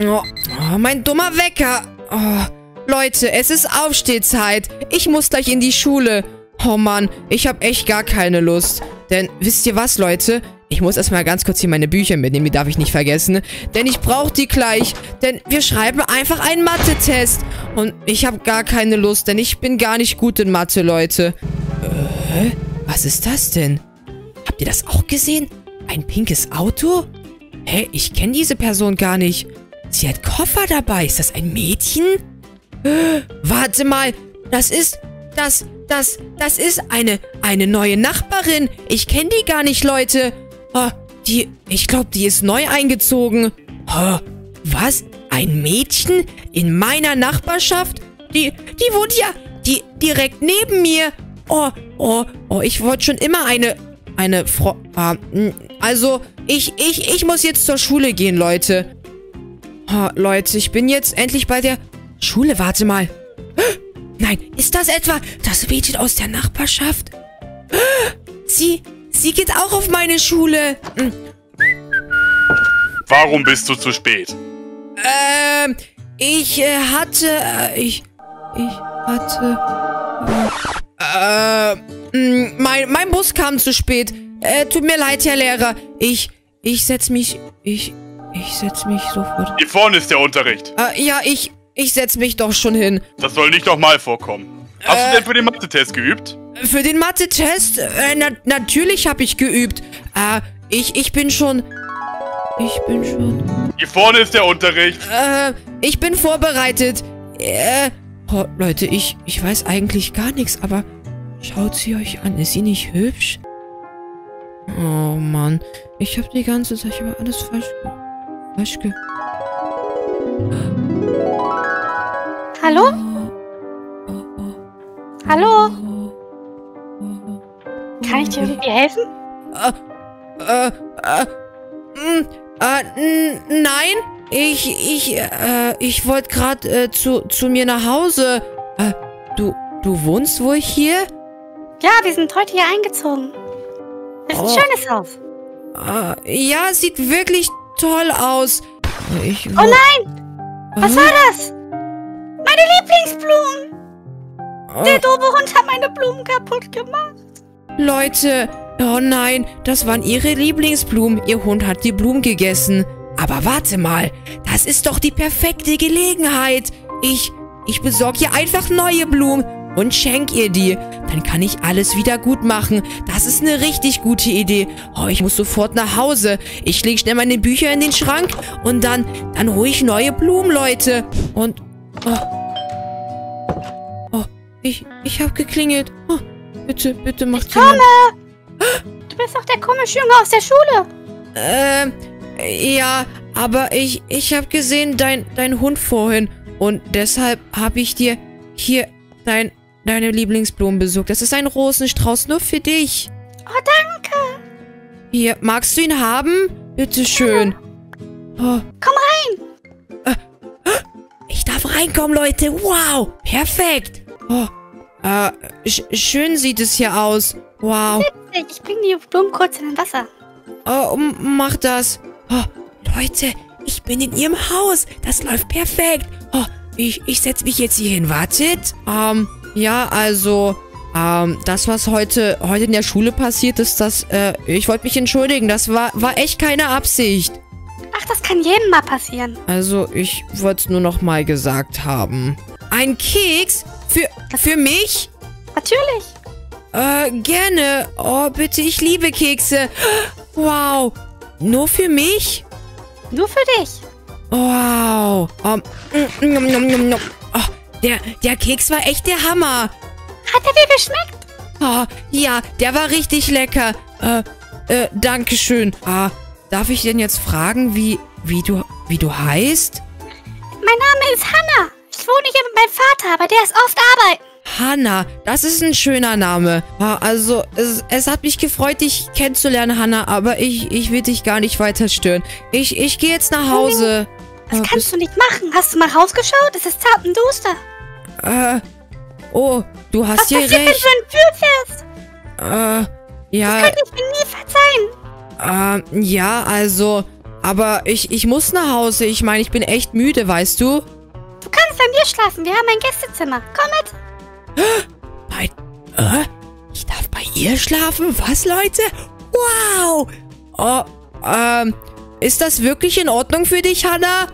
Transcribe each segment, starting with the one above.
Oh, mein dummer Wecker. Oh, Leute, es ist Aufstehzeit. Ich muss gleich in die Schule. Oh Mann, ich habe echt gar keine Lust. Denn, wisst ihr was, Leute? Ich muss erstmal ganz kurz hier meine Bücher mitnehmen, die darf ich nicht vergessen. Denn ich brauche die gleich. Denn wir schreiben einfach einen Mathe-Test. Und ich habe gar keine Lust, denn ich bin gar nicht gut in Mathe, Leute. Was ist das denn? Habt ihr das auch gesehen? Ein pinkes Auto? Hä, ich kenne diese Person gar nicht. Sie hat Koffer dabei. Ist das ein Mädchen? Warte mal. Das ist eine neue Nachbarin. Ich kenne die gar nicht, Leute. Oh, ich glaube, die ist neu eingezogen. Oh, was? Ein Mädchen in meiner Nachbarschaft? Die wohnt ja direkt neben mir. Oh, ich wollte schon immer eine Frau. Also, ich muss jetzt zur Schule gehen, Leute. Oh, Leute, ich bin jetzt endlich bei der Schule. Warte mal. Nein, ist das etwa das Mädchen aus der Nachbarschaft? Sie geht auch auf meine Schule. Warum bist du zu spät? Mein Bus kam zu spät. Tut mir leid, Herr Lehrer. Ich setz mich sofort. Hier vorne ist der Unterricht. Ich setz mich doch schon hin. Das soll nicht nochmal vorkommen. Hast du denn für den Mathe-Test geübt? Für den Mathe-Test? Natürlich habe ich geübt. Ich bin schon... Hier vorne ist der Unterricht. Ich bin vorbereitet. Oh, Leute, ich weiß eigentlich gar nichts, aber... Schaut sie euch an. Ist sie nicht hübsch? Oh, Mann. Ich habe die ganze Zeit immer alles falsch ge... Hallo? Hallo? Kann ich dir irgendwie helfen? Nein. Ich wollte gerade zu mir nach Hause. Du wohnst wohl hier? Ja, wir sind heute hier eingezogen. Ist ein schönes Haus. Ja, sieht wirklich toll aus. Oh nein! Was war das? Meine Lieblingsblumen! Der doofe Hund hat meine Blumen kaputt gemacht. Leute, oh nein, das waren ihre Lieblingsblumen. Ihr Hund hat die Blumen gegessen. Aber warte mal, das ist doch die perfekte Gelegenheit. Ich besorge ihr einfach neue Blumen und schenk ihr die. Dann kann ich alles wieder gut machen. Das ist eine richtig gute Idee. Oh, ich muss sofort nach Hause. Ich lege schnell meine Bücher in den Schrank und dann hole ich neue Blumen, Leute. Und... Ich habe geklingelt. Oh, bitte macht jemand. Du bist doch der komische Junge aus der Schule. Ja, aber ich habe gesehen, dein Hund vorhin. Und deshalb habe ich dir hier deine Lieblingsblumen besorgt. Das ist ein Rosenstrauß nur für dich. Oh, danke. Hier, magst du ihn haben? Bitteschön. Oh. Komm rein. Ich darf reinkommen, Leute. Wow, perfekt. Oh, schön sieht es hier aus. Wow. Ich bringe die Blumen kurz in das Wasser. Oh, mach das. Oh, Leute, ich bin in ihrem Haus. Das läuft perfekt. Oh, ich setze mich jetzt hier hin. Wartet. Ja, also, das, was heute in der Schule passiert ist, ich wollte mich entschuldigen. Das war echt keine Absicht. Ach, das kann jedem mal passieren. Also, ich wollte es nur noch mal gesagt haben. Ein Keks? Für mich? Natürlich. Gerne. Oh, bitte, ich liebe Kekse. Wow. Nur für mich? Nur für dich. Wow. Oh, der Keks war echt der Hammer. Hat er dir geschmeckt? Oh, ja, der war richtig lecker. Dankeschön. Darf ich denn jetzt fragen, wie du heißt? Mein Name ist Hannah. Ich wohne hier mit meinem Vater, aber der ist oft arbeiten. Hannah, das ist ein schöner Name. Also, es hat mich gefreut, dich kennenzulernen, Hannah, aber ich will dich gar nicht weiter stören. Ich gehe jetzt nach Hause. Das kannst du nicht machen. Hast du mal rausgeschaut? Es ist zart und duster. Oh, du hast hier recht. Was passiert, wenn du ein Tür fährst? Ja. Das könnte ich mir nie verzeihen. Ja, also... Aber ich muss nach Hause. Ich meine, ich bin echt müde, weißt du? Du kannst bei mir schlafen. Wir haben ein Gästezimmer. Komm mit. Nein. Ich darf bei ihr schlafen? Was, Leute? Wow. Oh, ist das wirklich in Ordnung für dich, Hannah?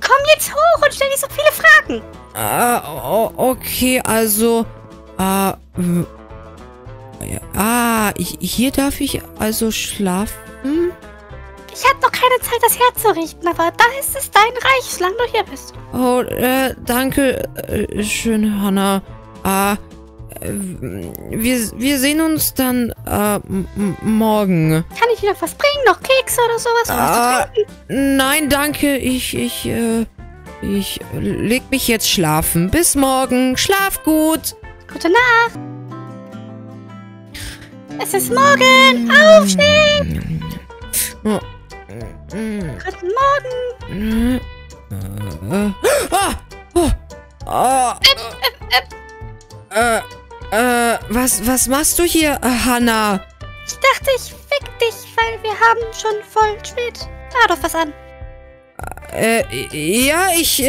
Komm jetzt hoch und stell dir so viele Fragen. Okay, also... hier darf ich also schlafen? Ich habe noch keine Zeit, das herzurichten, aber da ist es dein Reich, solange du hier bist. Oh, danke, schön, Hannah. Wir sehen uns dann, morgen. Kann ich dir noch was bringen? Noch Kekse oder sowas? Nein, danke. Ich leg mich jetzt schlafen. Bis morgen. Schlaf gut. Gute Nacht. Es ist morgen. Aufstehen. Oh. Guten Morgen! Was machst du hier, Hannah? Ich dachte, ich fick dich, weil wir haben schon voll spät. Hör doch was an. Ja, ich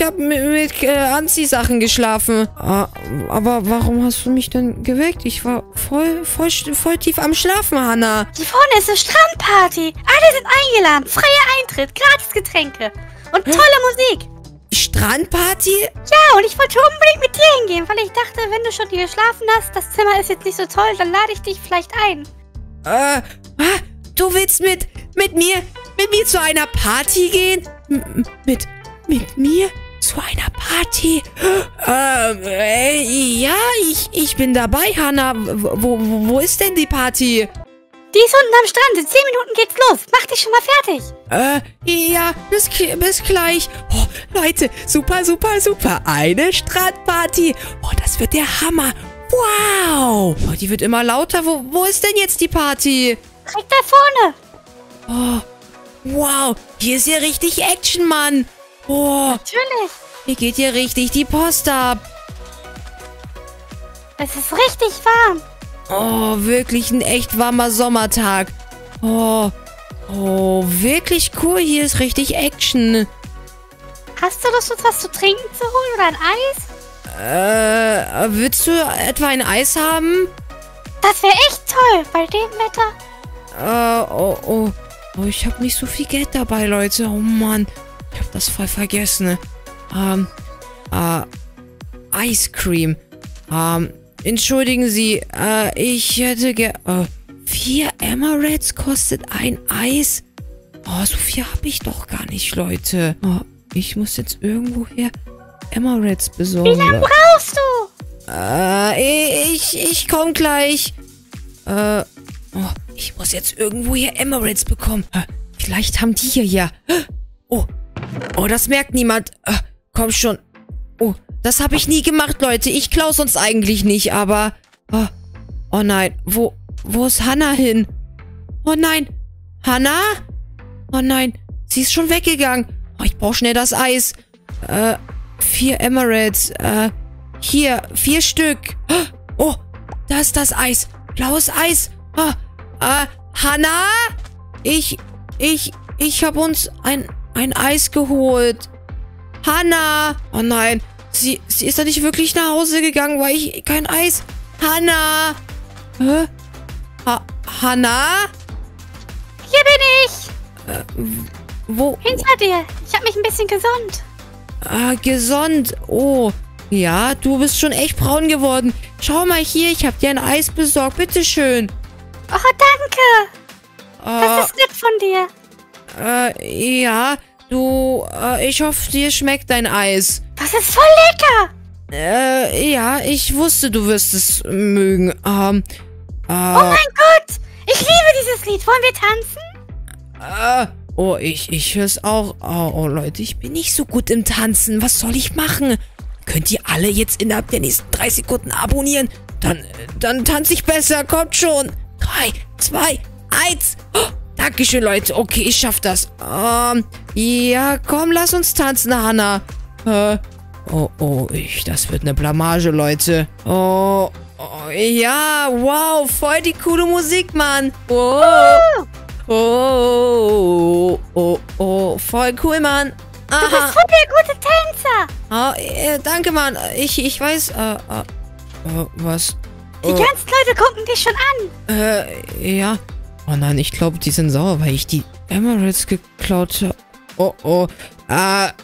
hab mit Anziehsachen geschlafen. Aber warum hast du mich denn geweckt? Ich war voll tief am Schlafen, Hannah. Hier vorne ist eine Strandparty. Alle sind eingeladen. Freier Eintritt, gratis Getränke und tolle Musik. Strandparty? Ja, und ich wollte unbedingt mit dir hingehen, weil ich dachte, wenn du schon hier geschlafen hast, das Zimmer ist jetzt nicht so toll, dann lade ich dich vielleicht ein. Du willst mit mir zu einer Party gehen? Mit mir zu einer Party? Ja, ich bin dabei, Hannah. Wo ist denn die Party? Die ist unten am Strand. In 10 Minuten geht's los. Mach dich schon mal fertig. Ja, bis gleich. Oh, Leute, super. Eine Strandparty. Oh, das wird der Hammer. Wow. Oh, die wird immer lauter. Wo ist denn jetzt die Party? Direkt da vorne. Oh. Wow, hier ist ja richtig Action, Mann. Oh, natürlich. Hier geht ja richtig die Post ab. Es ist richtig warm. Oh, wirklich ein echt warmer Sommertag. Oh, wirklich cool. Hier ist richtig Action. Hast du Lust, was zu trinken zu holen oder ein Eis? Willst du etwa ein Eis haben? Das wäre echt toll bei dem Wetter. Oh, ich habe nicht so viel Geld dabei, Leute. Oh, Mann. Ich habe das voll vergessen. Ice Cream. Entschuldigen Sie. Ich hätte 4 Emeralds kostet ein Eis? Oh, so viel habe ich doch gar nicht, Leute. Oh, ich muss jetzt irgendwoher Emeralds besorgen. Wie lange brauchst du? Ich komm gleich. Ich muss jetzt irgendwo hier Emeralds bekommen. Vielleicht haben die hier ja. Oh, das merkt niemand. Komm schon. Oh, das habe ich nie gemacht, Leute. Ich klaue sonst eigentlich nicht, aber... Oh nein. Wo ist Hannah hin? Oh nein. Hannah? Oh nein. Sie ist schon weggegangen. Oh, ich brauche schnell das Eis. 4 Emeralds. Hier, 4 Stück. Oh, da ist das Eis. Blaues Eis. Hannah? Ich habe uns ein Eis geholt. Hannah! Oh nein, sie ist da nicht wirklich nach Hause gegangen, weil ich kein Eis... Hannah! Hä? Hannah? Hier bin ich! Wo? Hinter dir. Ich habe mich ein bisschen gesund. Gesund. Oh. Ja, du bist schon echt braun geworden. Schau mal hier, ich habe dir ein Eis besorgt. Bitteschön. Oh, danke. Das ist nett von dir. Ja, du, ich hoffe, dir schmeckt dein Eis. Das ist voll lecker. Ja, ich wusste, du wirst es mögen. Oh mein Gott, ich liebe dieses Lied. Wollen wir tanzen? Ich höre es auch. Oh, Leute, ich bin nicht so gut im Tanzen. Was soll ich machen? Könnt ihr alle jetzt innerhalb der nächsten 3 Sekunden abonnieren? Dann tanze ich besser. Kommt schon. 3, 2, 1. Oh, Dankeschön, Leute. Okay, ich schaff das. Ja, komm, lass uns tanzen, Hannah. Das wird eine Blamage, Leute. Ja, wow, voll die coole Musik, Mann. Oh. Voll cool, Mann. Aha. Du bist voll der gute Tänzer. Oh, danke, Mann. Ich weiß... was? Oh. Die ganzen Leute gucken dich schon an. Ja. Oh nein, ich glaube, die sind sauer, weil ich die Emeralds geklaut habe. Oh, oh. Hannah,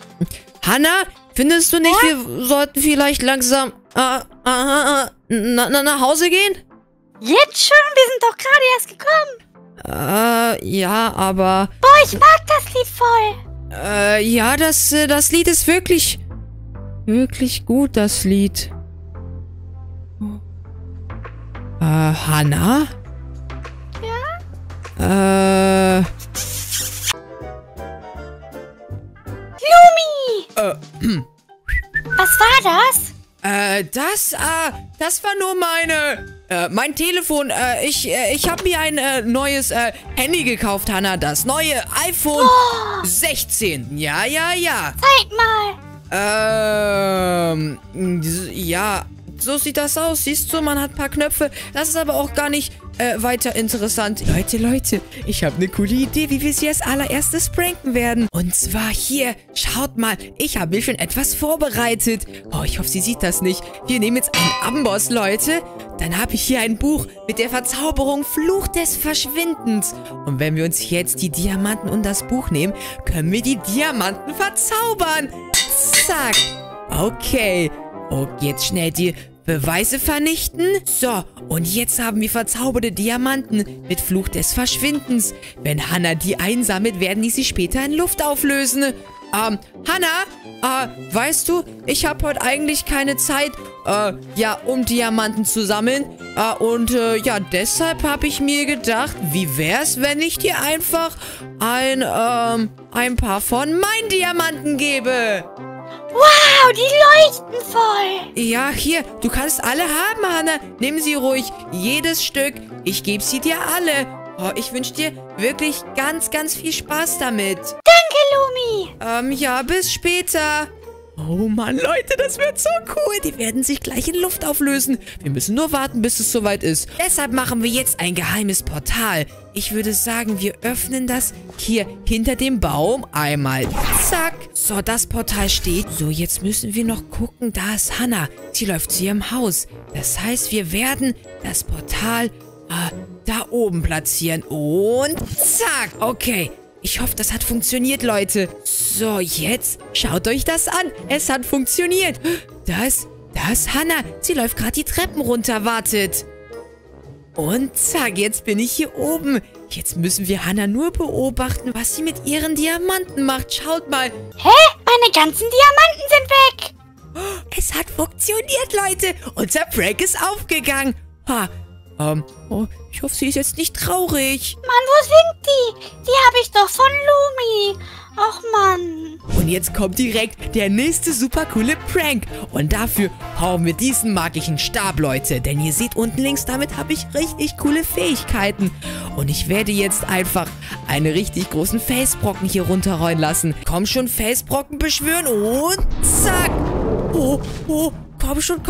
findest du nicht, wir sollten vielleicht langsam nach Hause gehen? Jetzt schon? Wir sind doch gerade erst gekommen. Ja, aber... Boah, ich mag das Lied voll. Ja, das Lied ist wirklich... Wirklich gut, das Lied. Hannah? Ja? Lumi! Was war das? Das war nur mein Telefon. Ich habe mir ein neues Handy gekauft, Hannah. Das neue iPhone 16. Ja, ja, ja. Zeig mal. Ja, so sieht das aus. Siehst du, man hat ein paar Knöpfe. Das ist aber auch gar nicht... weiter interessant. Leute, ich habe eine coole Idee, wie wir sie als allererstes pranken werden. Und zwar hier, schaut mal, ich habe mir schon etwas vorbereitet. Oh, ich hoffe, sie sieht das nicht. Wir nehmen jetzt einen Amboss, Leute. Dann habe ich hier ein Buch mit der Verzauberung Fluch des Verschwindens. Und wenn wir uns jetzt die Diamanten und das Buch nehmen, können wir die Diamanten verzaubern. Zack. Okay. Und jetzt schnell die Beweise vernichten. So, und jetzt haben wir verzauberte Diamanten mit Fluch des Verschwindens. Wenn Hannah die einsammelt, werden die sie später in Luft auflösen. Hannah, weißt du, ich habe heute eigentlich keine Zeit, um Diamanten zu sammeln. Deshalb habe ich mir gedacht, wie wär's, wenn ich dir einfach ein paar von meinen Diamanten gebe? Wow, die leuchten voll. Ja, hier, du kannst alle haben, Hannah. Nimm sie ruhig, jedes Stück. Ich gebe sie dir alle. Oh, ich wünsche dir wirklich ganz, ganz viel Spaß damit. Danke, Lumi. Ja, bis später. Oh Mann, Leute, das wird so cool. Die werden sich gleich in Luft auflösen. Wir müssen nur warten, bis es soweit ist. Deshalb machen wir jetzt ein geheimes Portal. Ich würde sagen, wir öffnen das hier hinter dem Baum einmal. Zack. So, das Portal steht. So, jetzt müssen wir noch gucken. Da ist Hannah. Sie läuft zu ihrem Haus. Das heißt, wir werden das Portal da oben platzieren. Und zack. Okay. Ich hoffe, das hat funktioniert, Leute. So, jetzt schaut euch das an. Es hat funktioniert. Das ist Hannah. Sie läuft gerade die Treppen runter, wartet. Und zack, jetzt bin ich hier oben. Jetzt müssen wir Hannah nur beobachten, was sie mit ihren Diamanten macht. Schaut mal. Hä? Meine ganzen Diamanten sind weg. Es hat funktioniert, Leute. Unser Prank ist aufgegangen. Ha. Ich hoffe, sie ist jetzt nicht traurig. Mann, wo sind die? Die habe ich doch von Lumi. Ach, Mann. Und jetzt kommt direkt der nächste super coole Prank. Und dafür hauen wir diesen magischen Stab, Leute. Denn ihr seht unten links, damit habe ich richtig coole Fähigkeiten. Und ich werde jetzt einfach einen richtig großen Felsbrocken hier runterrollen lassen. Komm schon, Felsbrocken beschwören und zack. Oh, komm schon.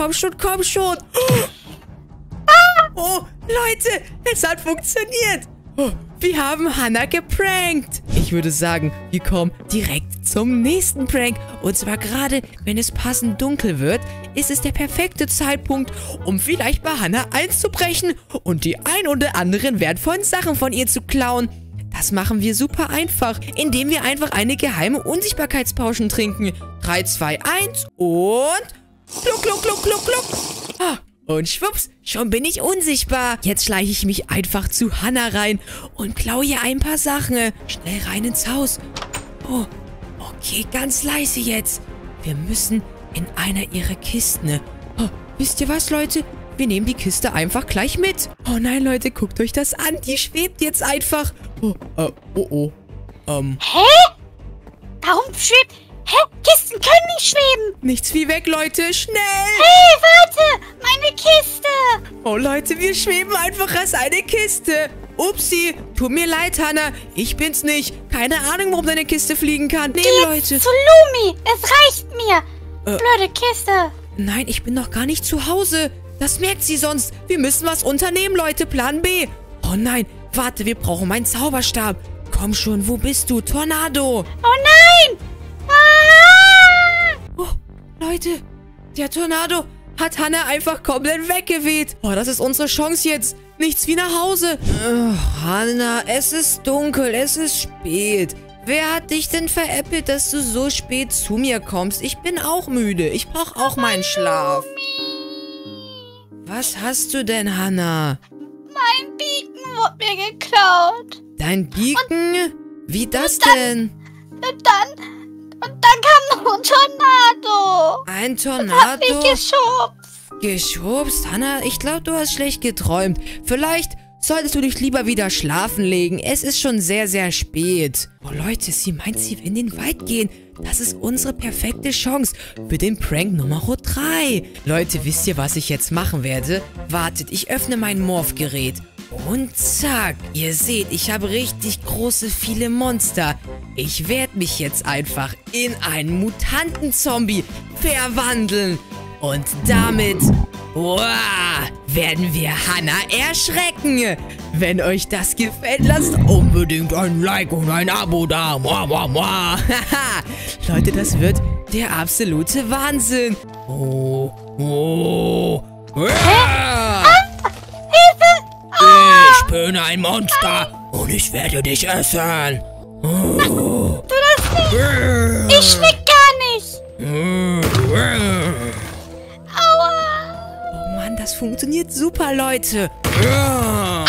Oh, Leute, es hat funktioniert. Oh, wir haben Hannah geprankt. Ich würde sagen, wir kommen direkt zum nächsten Prank. Und zwar gerade, wenn es passend dunkel wird, ist es der perfekte Zeitpunkt, um vielleicht bei Hannah einzubrechen und die ein oder anderen wertvollen Sachen von ihr zu klauen. Das machen wir super einfach, indem wir einfach eine geheime Unsichtbarkeitspauschen trinken. 3, 2, 1 und... Kluck, kluck, kluck, kluck, kluck. Ah. Und schwupps, schon bin ich unsichtbar. Jetzt schleiche ich mich einfach zu Hannah rein und klaue ihr ein paar Sachen. Schnell rein ins Haus. Oh, okay, ganz leise jetzt. Wir müssen in einer ihrer Kisten. Oh, wisst ihr was, Leute? Wir nehmen die Kiste einfach gleich mit. Oh nein, Leute, guckt euch das an. Die schwebt jetzt einfach. Hä? Warum schwebt... Hä? Kisten können nicht schweben. Nichts wie weg, Leute. Schnell. Hey, warte. Meine Kiste. Oh, Leute, wir schweben einfach als eine Kiste. Upsi. Tut mir leid, Hannah. Ich bin's nicht. Keine Ahnung, warum deine Kiste fliegen kann. Nee, Leute. Zu Lumi. Es reicht mir. Blöde Kiste. Nein, ich bin noch gar nicht zu Hause. Das merkt sie sonst. Wir müssen was unternehmen, Leute. Plan B. Oh nein. Warte, wir brauchen meinen Zauberstab. Komm schon, wo bist du? Tornado! Oh nein! Ah! Oh, Leute, der Tornado hat Hannah einfach komplett weggeweht. Oh, das ist unsere Chance jetzt. Nichts wie nach Hause. Oh, Hannah, es ist dunkel, es ist spät. Wer hat dich denn veräppelt, dass du so spät zu mir kommst? Ich bin auch müde. Ich brauche auch meinen Schlaf. Was hast du denn, Hannah? Mein Beacon wurde mir geklaut. Dein Beacon? Wie das denn? Und dann kam noch ein Tornado. Ein Tornado? Das hat mich geschubst. Geschubst? Hannah, ich glaube, du hast schlecht geträumt. Vielleicht solltest du dich lieber wieder schlafen legen. Es ist schon sehr, sehr spät. Oh Leute, sie meint, sie will in den Wald gehen. Das ist unsere perfekte Chance für den Prank Nummer 3. Leute, wisst ihr, was ich jetzt machen werde? Wartet, ich öffne mein Morphgerät. Und zack. Ihr seht, ich habe richtig große, viele Monster. Ich werde mich jetzt einfach in einen Mutantenzombie verwandeln. Und damit... Wow, werden wir Hannah erschrecken. Wenn euch das gefällt, lasst unbedingt ein Like und ein Abo da. Mua, mua, mua. Leute, das wird der absolute Wahnsinn. Oh, oh. Ah. Ich bin ein Monster und ich werde dich essen. Oh. Du das nicht. Ich schmeck gar nicht. Das funktioniert super, Leute. Au,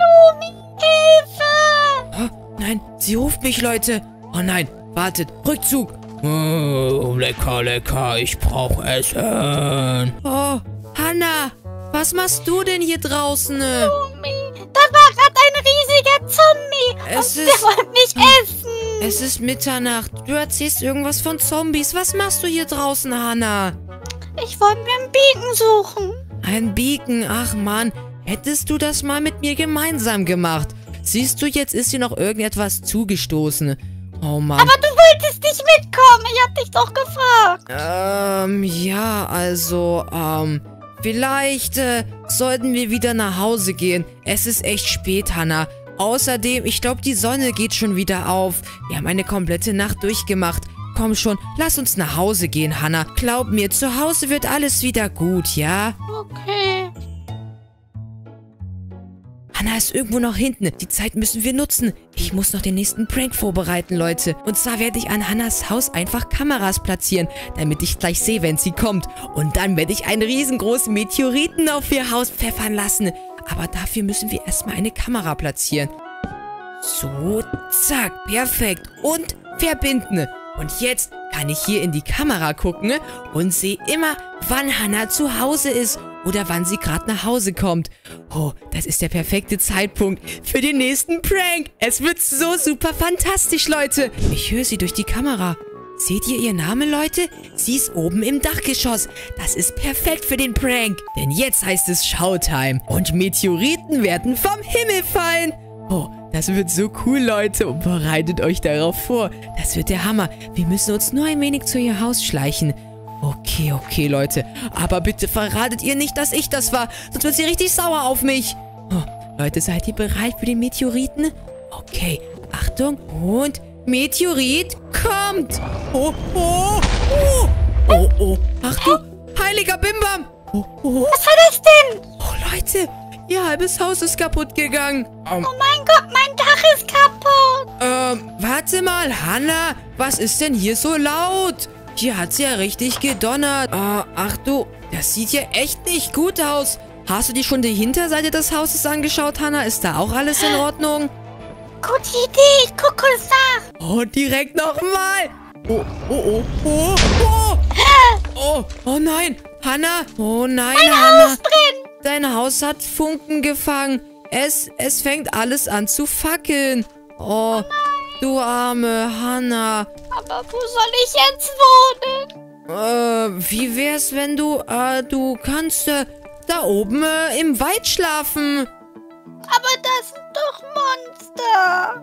Lumi, Hilfe! Oh, nein, sie ruft mich, Leute. Oh nein, wartet, Rückzug. Oh, lecker, lecker, ich brauche Essen. Oh, Hannah, was machst du denn hier draußen? Lumi, da war gerade ein riesiger Zombie und der wollte mich essen. Es ist Mitternacht, du erzählst irgendwas von Zombies. Was machst du hier draußen, Hannah? Ich wollte mir ein Beacon suchen. Ein Beacon? Ach Mann, hättest du das mal mit mir gemeinsam gemacht. Siehst du, jetzt ist dir noch irgendetwas zugestoßen. Oh Mann. Aber du wolltest nicht mitkommen, ich hab dich doch gefragt. Ja, also, vielleicht sollten wir wieder nach Hause gehen. Es ist echt spät, Hannah. Außerdem, ich glaube, die Sonne geht schon wieder auf. Wir haben eine komplette Nacht durchgemacht. Komm schon, lass uns nach Hause gehen, Hannah. Glaub mir, zu Hause wird alles wieder gut, ja? Okay. Hannah ist irgendwo noch hinten. Die Zeit müssen wir nutzen. Ich muss noch den nächsten Prank vorbereiten, Leute. Und zwar werde ich an Hannahs Haus einfach Kameras platzieren, damit ich gleich sehe, wenn sie kommt. Und dann werde ich einen riesengroßen Meteoriten auf ihr Haus pfeffern lassen. Aber dafür müssen wir erstmal eine Kamera platzieren. So, zack, perfekt. Und verbinden. Und jetzt kann ich hier in die Kamera gucken und sehe immer, wann Hannah zu Hause ist oder wann sie gerade nach Hause kommt. Oh, das ist der perfekte Zeitpunkt für den nächsten Prank. Es wird so super fantastisch, Leute. Ich höre sie durch die Kamera. Seht ihr ihren Namen, Leute? Sie ist oben im Dachgeschoss. Das ist perfekt für den Prank. Denn jetzt heißt es Showtime und Meteoriten werden vom Himmel fallen. Oh, das wird so cool, Leute. Und bereitet euch darauf vor. Das wird der Hammer. Wir müssen uns nur ein wenig zu ihr Haus schleichen. Okay, okay, Leute. Aber bitte verratet ihr nicht, dass ich das war. Sonst wird sie richtig sauer auf mich. Oh, Leute, seid ihr bereit für den Meteoriten? Okay, Achtung. Und Meteorit kommt. Oh, oh, oh. Oh, oh. Ach du, heiliger Bimbam. Oh, oh. Was war das denn? Oh, Leute. Ihr halbes Haus ist kaputt gegangen. Oh mein Gott, mein Dach ist kaputt. Warte mal, Hannah. Was ist denn hier so laut? Hier hat's ja richtig gedonnert. Ach du, das sieht ja echt nicht gut aus. Hast du dir schon die Hinterseite des Hauses angeschaut, Hannah? Ist da auch alles in Ordnung? Gute Idee, ich guck kurz nach. Oh, direkt nochmal. Oh, oh, oh, oh, oh. Oh, oh nein, Hannah. Oh nein, mein Hannah. Haus brennt. Dein Haus hat Funken gefangen. Es fängt alles an zu fackeln. Oh, du arme Hannah. Aber wo soll ich jetzt wohnen? Wie wär's, wenn du kannst da oben im Wald schlafen? Aber das sind doch Monster.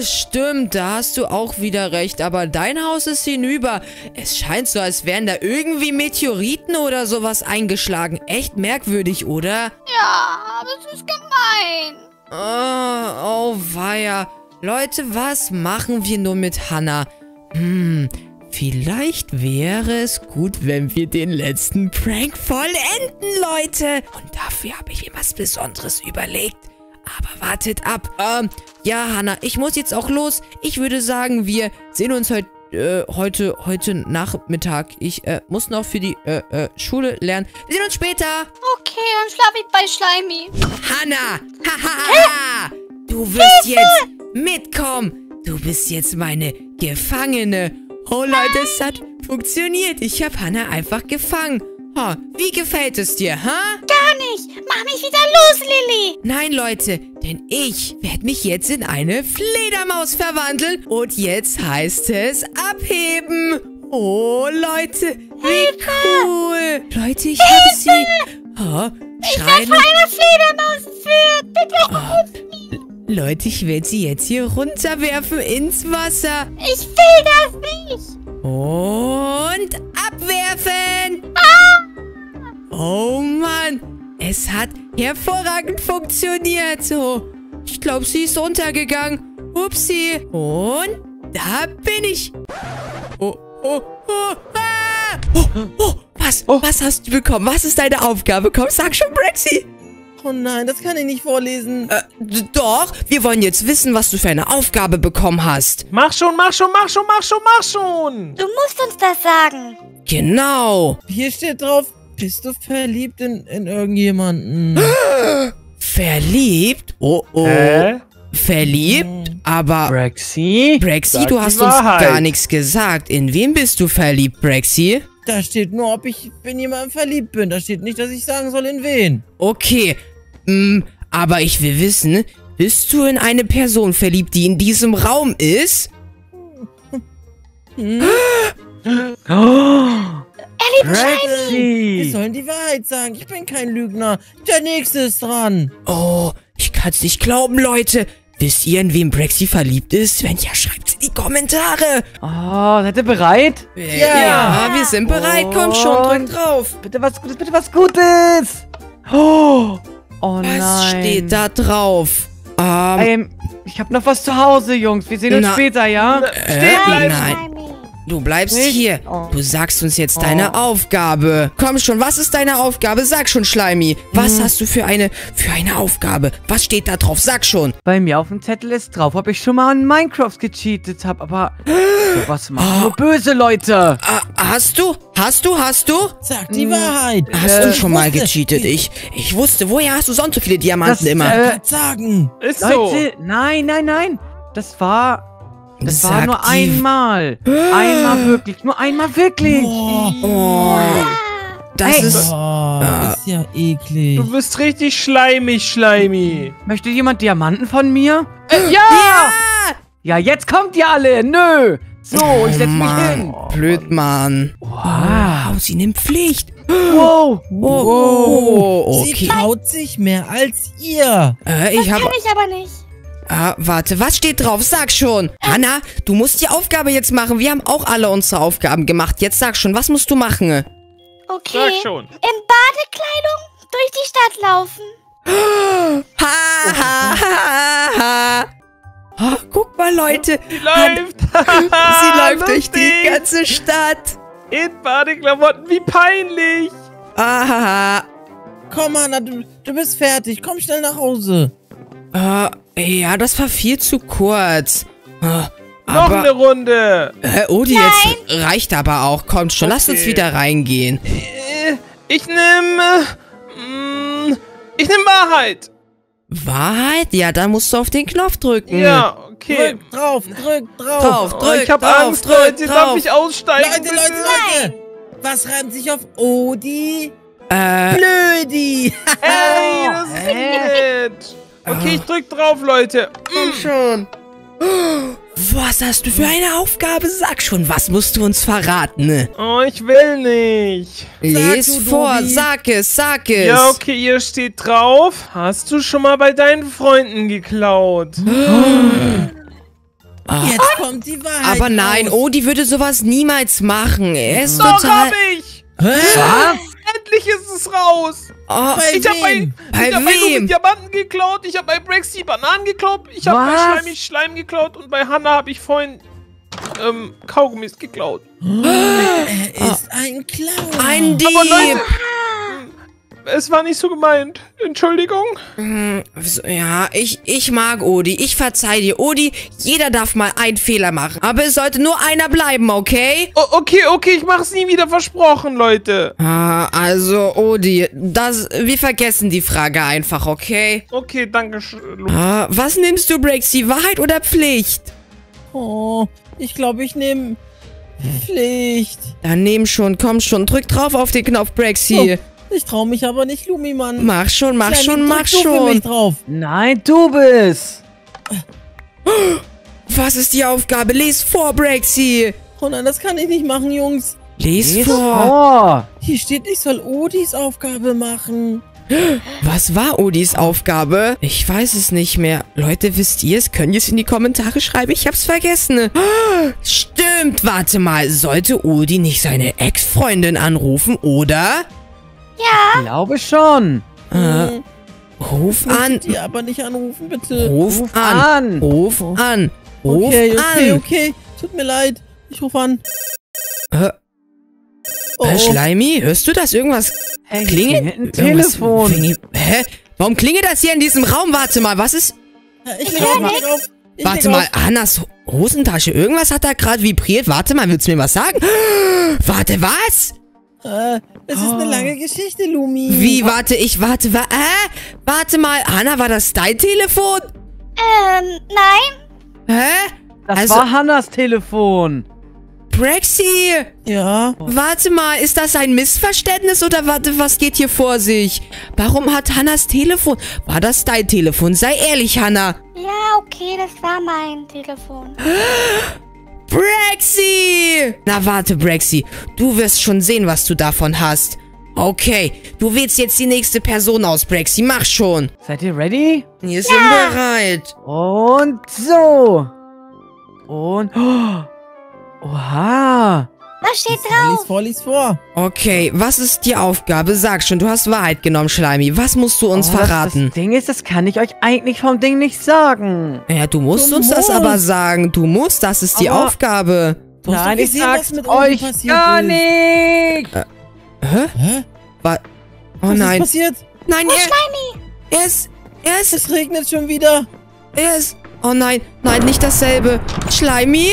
Stimmt, da hast du auch wieder recht. Aber dein Haus ist hinüber. Es scheint so, als wären da irgendwie Meteoriten oder sowas eingeschlagen. Echt merkwürdig, oder? Ja, aber es ist gemein. Oh weia. Leute, was machen wir nur mit Hannah? Vielleicht wäre es gut, wenn wir den letzten Prank vollenden, Leute. Und dafür habe ich mir was Besonderes überlegt. Aber wartet ab. Ja, Hannah, ich muss jetzt auch los. Ich würde sagen, wir sehen uns heute Nachmittag. Ich muss noch für die Schule lernen. Wir sehen uns später. Okay, dann schlafe ich bei Schleimi. Hannah! Hahaha! Du wirst jetzt mitkommen. Du bist jetzt meine Gefangene. Oh Leute, es hat funktioniert. Ich habe Hannah einfach gefangen. Oh, wie gefällt es dir, ha? Gar nicht. Mach mich wieder los, Lilly. Nein, Leute, denn ich werde mich jetzt in eine Fledermaus verwandeln. Und jetzt heißt es abheben. Oh, Leute, wie cool. Leute, ich habe sie. Oh, ich werde von einer Fledermaus entführt. Bitte hilf mir. Leute, ich werde sie jetzt hier runterwerfen ins Wasser. Ich will das nicht. Und abwerfen. Ah. Oh Mann, es hat hervorragend funktioniert. So, ich glaube, sie ist untergegangen. Upsi. Und da bin ich. Oh, oh, oh. Ah. Oh, oh. Was? Oh. Was hast du bekommen? Was ist deine Aufgabe? Komm, sag schon, Braxi. Oh nein, das kann ich nicht vorlesen. Doch, wir wollen jetzt wissen, was du für eine Aufgabe bekommen hast. Mach schon, mach schon, mach schon, mach schon, mach schon. Du musst uns das sagen. Genau. Hier steht drauf, bist du verliebt in irgendjemanden? Verliebt? Oh, oh. Verliebt? Aber... Braxi? Braxi, du hast uns gar nichts gesagt. In wen bist du verliebt, Braxi? Da steht nur, ob ich in jemanden verliebt bin. Da steht nicht, dass ich sagen soll, in wen. Okay. Aber ich will wissen, bist du in eine Person verliebt, die in diesem Raum ist? Wir sollen die Wahrheit sagen. Ich bin kein Lügner. Der Nächste ist dran. Oh, ich kann's nicht glauben, Leute. Wisst ihr, in wem Braxi verliebt ist? Wenn ja, schreibt's in die Kommentare. Oh, seid ihr bereit? Ja, wir sind bereit. Komm schon, drück drauf. Bitte was Gutes, bitte was Gutes. Oh, oh nein. Was steht da drauf? Ich hab noch was zu Hause, Jungs. Wir sehen uns später, ja? Nein. Du bleibst hier. Du sagst uns jetzt deine Aufgabe. Komm schon, was ist deine Aufgabe? Sag schon, Schleimi. Was hast du für eine Aufgabe? Was steht da drauf? Sag schon. Bei mir auf dem Zettel ist drauf, ob ich schon mal in Minecraft gecheatet habe. Aber was machen nur böse Leute? Hast du? Sag die Wahrheit. Hast du schon mal gecheatet? Ich wusste, woher hast du sonst so viele Diamanten immer? Sagen. Ist so. Leute, nein. Das war nur einmal. Einmal wirklich. Nur einmal wirklich. Oh. Das ist... Das ist ja eklig. Du bist richtig schleimig, Schleimi. Möchte jemand Diamanten von mir? Ja! Ja, jetzt kommt ihr alle. Nö. So, ich setz mich hin. Blöd, Mann. Wow, sie nimmt Pflicht. Wow. Sie traut sich mehr als ihr. Das kann ich aber nicht. Ah, warte, was steht drauf? Sag schon. Hannah, du musst die Aufgabe jetzt machen. Wir haben auch alle unsere Aufgaben gemacht. Jetzt sag schon, was musst du machen? Okay. Sag schon. In Badekleidung durch die Stadt laufen. Oh, guck mal, Leute. Sie läuft. Sie läuft durch die ganze Stadt. In Badeklamotten, wie peinlich. Komm, Hannah, du bist fertig. Komm schnell nach Hause. Ja, das war viel zu kurz. Aber, noch eine Runde. Odi, jetzt reicht aber auch. Kommt schon, lass uns wieder reingehen. Ich nehme Wahrheit. Wahrheit? Ja, dann musst du auf den Knopf drücken. Ja, okay. Drück drauf. Ich hab Angst, Leute. Darf ich aussteigen? Leute. Was reimt sich auf Odi? Blödi. Ey, das ist nett. Okay, ich drück drauf, Leute. Komm schon. Was hast du für eine Aufgabe? Sag schon, was musst du uns verraten? Oh, ich will nicht. Lies vor, sag es. Ja, okay, hier steht drauf. Hast du schon mal bei deinen Freunden geklaut? Jetzt kommt die Wahrheit. Aber nein, Odi würde sowas niemals machen. Er ist total... Doch, hab ich! Was? Endlich ist es raus! Oh, ich habe bei Lumi Diamanten geklaut, ich habe bei Braxi Bananen geklaut, ich habe bei Schleimi Schleim geklaut und bei Hannah habe ich vorhin Kaugummis geklaut. Er ist ein Clown. Ein Dieb. Aber Leute, es war nicht so gemeint. Entschuldigung. Ja, ich mag Odi. Ich verzeih dir. Odi, jeder darf mal einen Fehler machen. Aber es sollte nur einer bleiben, okay? Okay, ich mach's nie wieder, versprochen, Leute. Also, Odi, wir vergessen die Frage einfach, okay? Okay, danke. Was nimmst du, Braxi? Wahrheit oder Pflicht? Oh, ich glaube, ich nehme Pflicht. Dann nehm schon, komm schon. Drück drauf auf den Knopf, Braxi. Oh. Ich trau mich aber nicht, Lumi, Mann. Mach schon. Drauf. Nein, du bist. Was ist die Aufgabe? Lies vor, Braxi. Oh nein, das kann ich nicht machen, Jungs. Lies vor. Hier steht, ich soll Odis Aufgabe machen. Was war Odis Aufgabe? Ich weiß es nicht mehr. Leute, wisst ihr es? Könnt ihr es in die Kommentare schreiben? Ich hab's vergessen. Stimmt, warte mal. Sollte Odi nicht seine Ex-Freundin anrufen, oder? Ja. Ich glaube schon. Ruf an. Ja, aber nicht anrufen, bitte. Ruf an. Okay. Tut mir leid. Ich rufe an. Schleimi, hörst du das? Irgendwas klingelt? Ein Telefon. Hä? Warum klingelt das hier in diesem Raum? Warte mal, was ist? Warte mal, Hannas Hosentasche. Irgendwas hat da gerade vibriert. Warte mal, willst du mir was sagen? Warte, was? Es ist eine lange Geschichte, Lumi. Wie? Warte mal. Hannah, war das dein Telefon? Nein. Hä? Das war Hannas Telefon. Braxi. Ja? Warte mal, ist das ein Missverständnis oder was geht hier vor sich? Warum hat Hannas Telefon... War das dein Telefon? Sei ehrlich, Hannah. Ja, okay, das war mein Telefon. Braxi! Na warte, Braxi. Du wirst schon sehen, was du davon hast. Okay, du wählst jetzt die nächste Person aus, Braxi. Mach schon. Seid ihr ready? Wir sind bereit. Und so. Und... Oha. Was steht drauf? Lies vor. Okay, was ist die Aufgabe? Sag schon, du hast Wahrheit genommen, Schleimi. Was musst du uns verraten? Das Ding ist, das kann ich euch eigentlich vom Ding nicht sagen. Ja, du musst uns das aber sagen. Du musst, das ist die Aufgabe. Nein, ich sag's euch gar nicht. Hä? Was ist passiert? Nein, es regnet schon wieder. Oh nein, nicht dasselbe. Schleimi!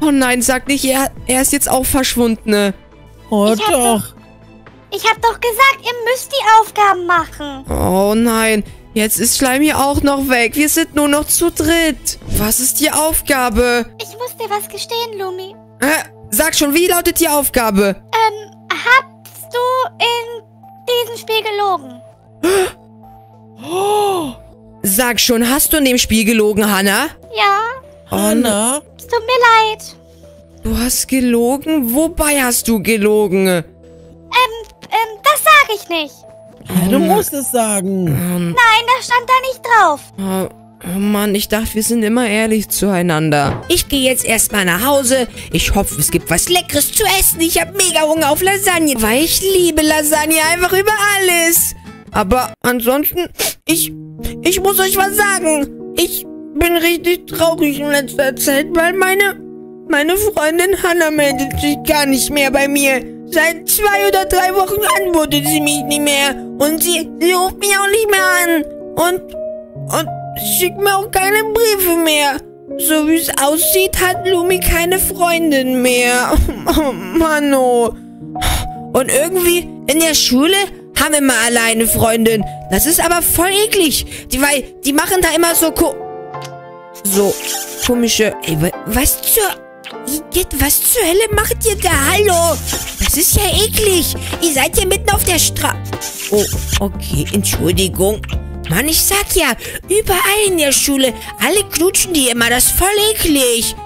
Oh nein, sag nicht, er ist jetzt auch verschwunden. Oh doch. Ich hab doch gesagt, ihr müsst die Aufgaben machen. Oh nein, jetzt ist Schleimi auch noch weg. Wir sind nur noch zu dritt. Was ist die Aufgabe? Ich muss dir was gestehen, Lumi. Sag schon, wie lautet die Aufgabe? Hast du in diesem Spiel gelogen? Sag schon, hast du in dem Spiel gelogen, Hannah? Ja. Hannah? Es tut mir leid. Du hast gelogen? Wobei hast du gelogen? Das sage ich nicht. Ja, du musst es sagen. Nein, das stand da nicht drauf. Oh Mann, ich dachte, wir sind immer ehrlich zueinander. Ich gehe jetzt erstmal nach Hause. Ich hoffe, es gibt was Leckeres zu essen. Ich habe mega Hunger auf Lasagne, weil ich liebe Lasagne einfach über alles. Aber ansonsten, ich muss euch was sagen. Ich bin richtig traurig in letzter Zeit, weil meine Freundin Hannah meldet sich gar nicht mehr bei mir. Seit 2 oder 3 Wochen antwortet sie mich nicht mehr. Und sie ruft mich auch nicht mehr an. Und schickt mir auch keine Briefe mehr. So wie es aussieht, hat Lumi keine Freundin mehr. Oh Mann, oh. Und irgendwie in der Schule... haben wir immer alle eine Freundin. Das ist aber voll eklig. Weil die machen da immer so komische... Ey, was zur Hölle macht ihr da? Hallo? Das ist ja eklig. Ihr seid ja mitten auf der Straße. Oh, okay. Entschuldigung. Mann, ich sag ja, überall in der Schule. Alle knutschen die immer. Das ist voll eklig.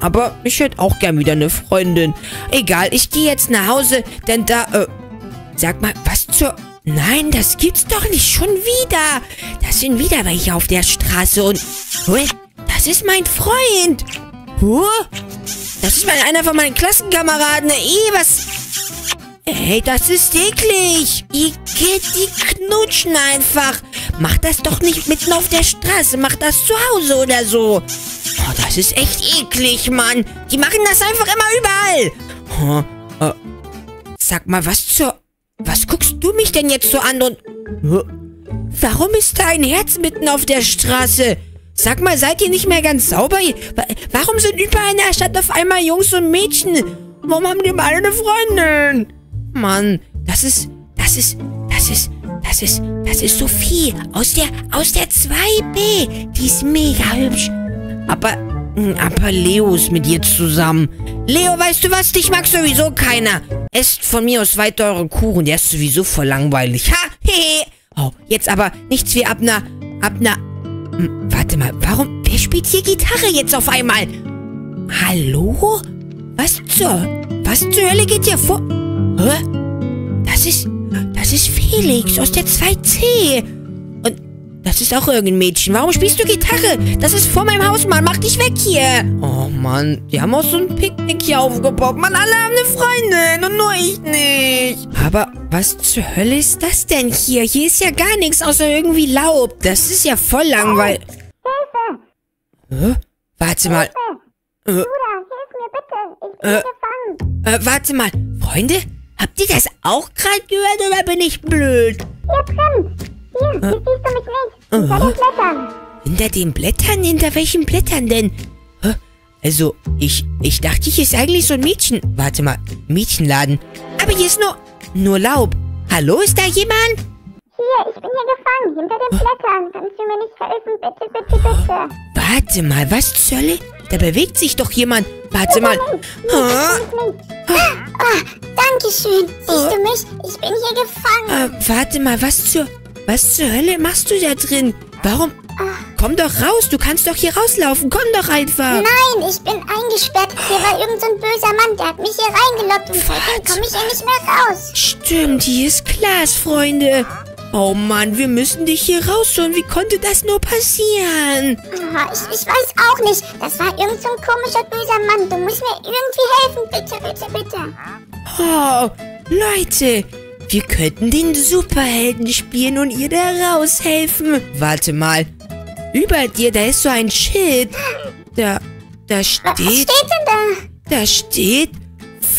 Aber ich hätte auch gern wieder eine Freundin. Egal, ich gehe jetzt nach Hause, denn da... Sag mal, was zur... Nein, das gibt's doch nicht. Schon wieder. Das sind wieder welche auf der Straße und... Das ist mein Freund. Das ist einer von meinen Klassenkameraden. Ey, das ist eklig. Ihr Kids, die knutschen einfach. Mach das doch nicht mitten auf der Straße. Mach das zu Hause oder so. Oh, das ist echt eklig, Mann. Die machen das einfach immer überall. Oh, sag mal, was guckst du mich denn jetzt so an und... Warum ist da ein Herz mitten auf der Straße? Sag mal, seid ihr nicht mehr ganz sauber? Warum sind überall in der Stadt auf einmal Jungs und Mädchen? Warum haben die mal eine Freundin? Mann, das ist Sophie aus der 2B. Die ist mega hübsch. Aber Leo ist mit ihr zusammen. Leo, weißt du was? Dich mag sowieso keiner. Esst von mir aus weit euren Kuchen. Der ist sowieso voll langweilig. Ha, hehe. Oh, jetzt aber nichts wie Abner. Warte mal, warum? Wer spielt hier Gitarre jetzt auf einmal? Hallo? Was zur Hölle geht hier vor? Hä? Das ist Felix aus der 2C. Und das ist auch irgendein Mädchen. Warum spielst du Gitarre? Das ist vor meinem Haus, Mann. Mach dich weg hier. Oh, Mann. Die haben auch so ein Picknick hier aufgebaut. Mann, alle haben eine Freundin und nur ich nicht. Aber was zur Hölle ist das denn hier? Hier ist ja gar nichts außer irgendwie Laub. Das ist ja voll langweilig. Hilfe. Warte mal. Bruder, hilf mir bitte. Ich bin gefangen. Warte mal. Freunde? Habt ihr das auch gerade gehört oder bin ich blöd? Ja, Prim. Hier, siehst du mich nicht. Hinter den Blättern. Hinter den Blättern? Hinter welchen Blättern denn? Also, ich dachte, hier ist eigentlich so ein Mädchen... Warte mal, Mädchenladen. Aber hier ist nur Laub. Hallo, ist da jemand? Hier, ich bin hier gefangen, hinter den Blättern. Kannst du mir nicht helfen? Bitte, bitte, bitte. Warte mal, was zur Hölle? Da bewegt sich doch jemand. Warte mal. Danke schön. Siehst du mich? Ich bin hier gefangen. Warte mal, was zur Hölle machst du da drin? Warum? Komm doch raus, du kannst doch hier rauslaufen. Komm doch einfach. Nein, ich bin eingesperrt. Hier war irgend so ein böser Mann, der hat mich hier reingelockt. Und seitdem komme ich hier nicht mehr raus. Stimmt, hier ist Glas, Freunde. Oh Mann, wir müssen dich hier rausholen. Wie konnte das nur passieren? Ich weiß auch nicht. Das war irgend so ein komischer, böser Mann. Du musst mir irgendwie helfen. Bitte, bitte, bitte. Oh, Leute. Wir könnten den Superhelden spielen und ihr da raushelfen. Warte mal. Über dir, da ist so ein Schild. Da steht... Was steht denn da? Da steht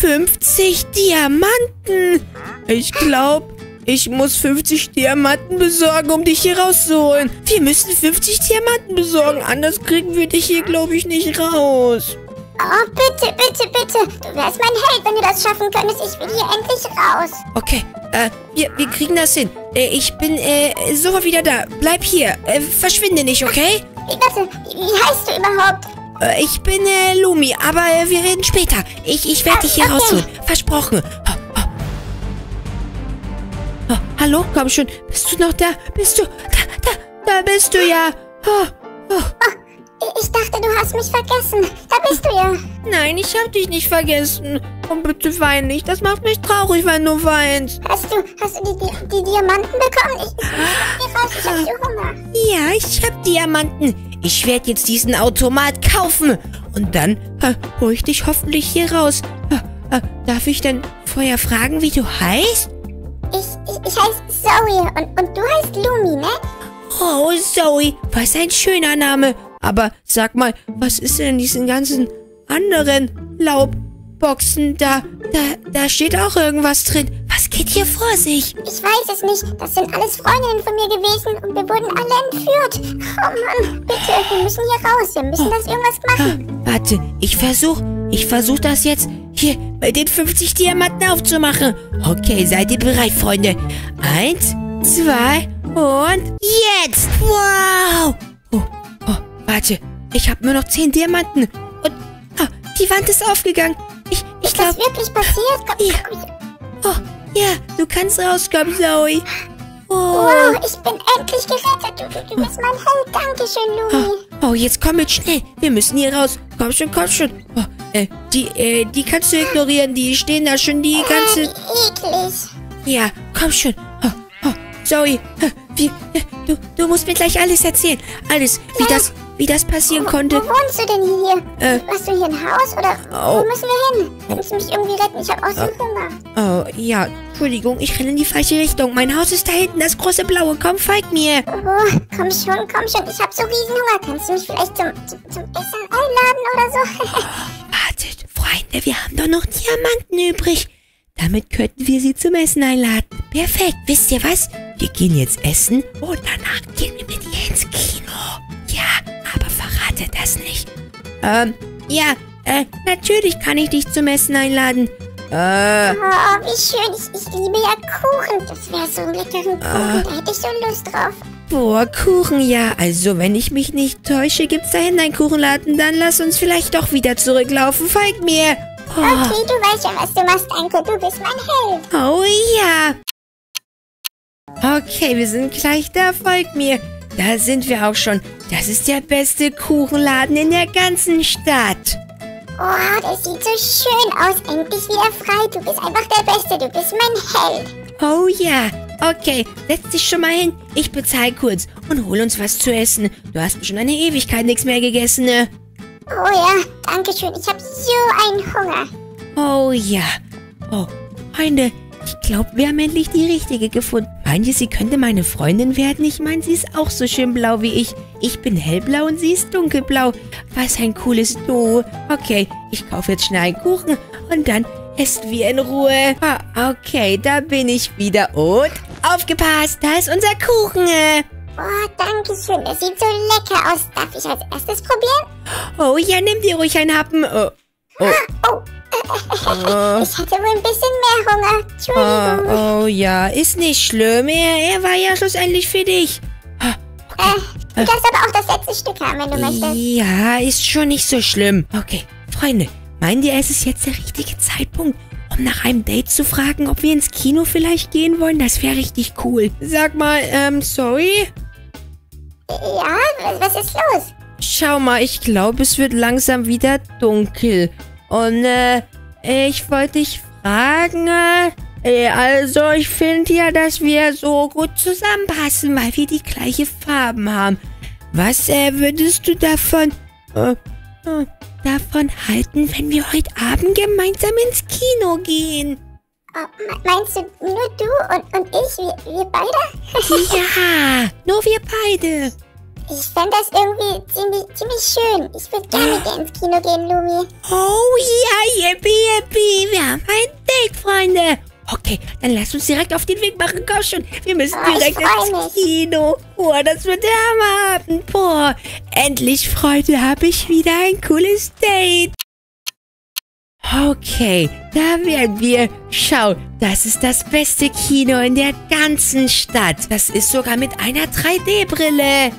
50 Diamanten. Ich glaube... Ich muss 50 Diamanten besorgen, um dich hier rauszuholen. Wir müssen 50 Diamanten besorgen, anders kriegen wir dich hier, glaube ich, nicht raus. Oh, bitte, bitte, bitte. Du wärst mein Held, wenn du das schaffen könntest. Ich will hier endlich raus. Okay, wir kriegen das hin. Ich bin sofort wieder da. Bleib hier. Verschwinde nicht, okay? Wie heißt du überhaupt? Ich bin Lumi, aber wir reden später. Ich werde dich hier rausholen. Versprochen. Oh, hallo, komm schon. Bist du noch da? Bist du? Da bist du ja. Ich dachte, du hast mich vergessen. Da bist du ja. Nein, ich hab dich nicht vergessen. Und bitte wein nicht. Das macht mich traurig, wenn du weinst. Hast du die Diamanten bekommen? Ich hab so Hunger. Ja, ich hab Diamanten. Ich werde jetzt diesen Automat kaufen. Und dann hol ich dich hoffentlich hier raus. Darf ich denn vorher fragen, wie du heißt? Ich heiße Zoe und du heißt Lumi, ne? Oh, Zoe, was ein schöner Name. Aber sag mal, was ist denn in diesen ganzen anderen Laubboxen da? Da steht auch irgendwas drin. Was geht hier vor sich? Ich weiß es nicht. Das sind alles Freundinnen von mir gewesen und wir wurden alle entführt. Oh Mann, bitte, wir müssen hier raus. Wir müssen das irgendwas machen. Warte, ich versuche das jetzt hier bei den 50 Diamanten aufzumachen. Okay, seid ihr bereit, Freunde? 1, 2 und jetzt! Wow! Warte, ich habe nur noch 10 Diamanten. Und die Wand ist aufgegangen. Ich glaube... Ist das wirklich passiert? Komm, ja. Oh, ja, du kannst rauskommen, Zoe. Oh. Wow, ich bin endlich gerettet. Du bist mein Held. Dankeschön, Lumi. Oh, jetzt komm mit schnell. Wir müssen hier raus. Komm schon, komm schon. Oh, die kannst du ignorieren. Die stehen da schon. Die ganze... Eklig. Ja, komm schon. Zoe, du musst mir gleich alles erzählen. Alles, wie ja. das... wie das passieren konnte. Wo wohnst du denn hier? Hast du hier ein Haus oder wo müssen wir hin? Kannst du mich irgendwie retten? Ich habe auch Suche gemacht. Oh, ja. Entschuldigung, ich renne in die falsche Richtung. Mein Haus ist da hinten, das große Blaue. Komm, folg mir. Oh, komm schon, komm schon. Ich habe so riesen Hunger. Kannst du mich vielleicht zum Essen einladen oder so? Wartet, Freunde, wir haben doch noch Diamanten übrig. Damit könnten wir sie zum Essen einladen. Perfekt, wisst ihr was? Wir gehen jetzt essen und danach gehen wir mit ihr ins Kino. Ja, aber verrate das nicht. Natürlich kann ich dich zum Essen einladen. Oh, wie schön. Ich liebe ja Kuchen. Das wäre so ein leckeren Kuchen. Da hätte ich so Lust drauf. Boah, Kuchen, ja. Also, wenn ich mich nicht täusche, gibt's da hinten einen Kuchenladen. Dann lass uns vielleicht doch wieder zurücklaufen. Folgt mir. Oh. Okay, du weißt ja, was du machst, Anko. Du bist mein Held. Oh, ja. Okay, wir sind gleich da. Folgt mir. Da sind wir auch schon. Das ist der beste Kuchenladen in der ganzen Stadt. Oh, das sieht so schön aus. Endlich wieder frei. Du bist einfach der Beste. Du bist mein Held. Oh ja. Okay, setz dich schon mal hin. Ich bezahle kurz und hol uns was zu essen. Du hast schon eine Ewigkeit nichts mehr gegessen, ne? Oh ja, danke schön. Ich habe so einen Hunger. Oh ja. Oh, Freunde, ich glaube, wir haben endlich die Richtige gefunden. Meint ihr, sie könnte meine Freundin werden? Ich meine, sie ist auch so schön blau wie ich. Ich bin hellblau und sie ist dunkelblau. Was ein cooles Duo. Okay, ich kaufe jetzt schnell einen Kuchen und dann essen wir in Ruhe. Ah, okay, da bin ich wieder. Und aufgepasst, da ist unser Kuchen. Oh, danke schön. Es sieht so lecker aus. Darf ich als erstes probieren? Oh ja, nimm dir ruhig einen Happen. Ich hatte wohl ein bisschen mehr Hunger. Entschuldigung. Oh ja, ist nicht schlimm. Er war ja schlussendlich für dich. Okay. Du darfst aber auch das letzte Stück haben, wenn du möchtest. Ja, ist schon nicht so schlimm. Okay, Freunde, meint ihr, es ist jetzt der richtige Zeitpunkt, um nach einem Date zu fragen, ob wir ins Kino vielleicht gehen wollen? Das wäre richtig cool. Sag mal, sorry? Ja, was ist los? Schau mal, ich glaube, es wird langsam wieder dunkel. Und, ich wollte dich fragen, also ich finde ja, dass wir so gut zusammenpassen, weil wir die gleiche Farben haben. Was würdest du davon halten, wenn wir heute Abend gemeinsam ins Kino gehen? Oh, meinst du nur du und ich? Wir beide? Ja, nur wir beide. Ich fand das irgendwie ziemlich schön. Ich würde gerne mit dir ins Kino gehen, Lumi. Oh ja, yippie, yippie. Wir haben ein Date, Freunde. Okay, dann lass uns direkt auf den Weg machen. Komm schon, wir müssen direkt ins Kino. Boah, das wird der Hammerabend. Boah, endlich, Freunde, habe ich wieder ein cooles Date. Okay, da werden wir. Schau, das ist das beste Kino in der ganzen Stadt. Das ist sogar mit einer 3D-Brille.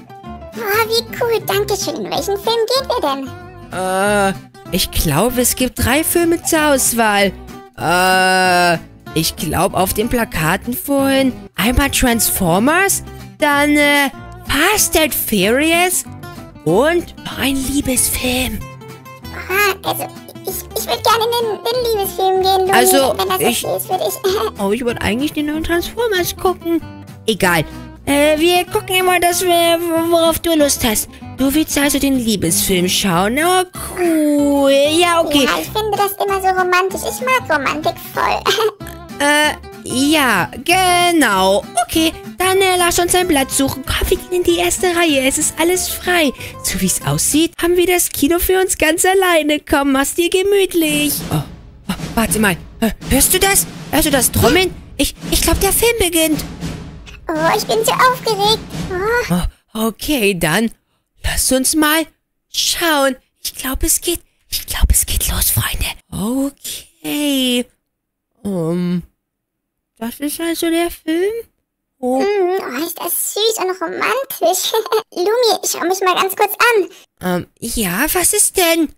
Oh, wie cool. Dankeschön. In welchen Film gehen wir denn? Ich glaube, es gibt 3 Filme zur Auswahl. Ich glaube, auf den Plakaten vorhin einmal Transformers, dann Fast and Furious und noch ein Liebesfilm. Aha, also ich würde gerne in den Liebesfilm gehen, Lumi, also, wenn das okay ist für dich. Oh, ich würde eigentlich den neuen Transformers gucken. Egal. Wir gucken immer, worauf du Lust hast. Du willst also den Liebesfilm schauen. Oh, cool. Ja, okay. Ja, ich finde das immer so romantisch. Ich mag Romantik voll. Ja, genau. Okay, dann lass uns ein Blatt suchen. Komm, wir gehen in die erste Reihe. Es ist alles frei. So wie es aussieht, haben wir das Kino für uns ganz alleine. Komm, mach's dir gemütlich. Oh, warte mal. Hörst du das? Hörst du das Trommeln? Ich glaube, der Film beginnt. Oh, ich bin so aufgeregt. Oh. Okay, dann lass uns mal schauen. Ich glaube, es geht los, Freunde. Okay. Das ist also der Film? Oh, ist das süß und romantisch. Lumi, schau mich mal ganz kurz an. Ja, was ist denn?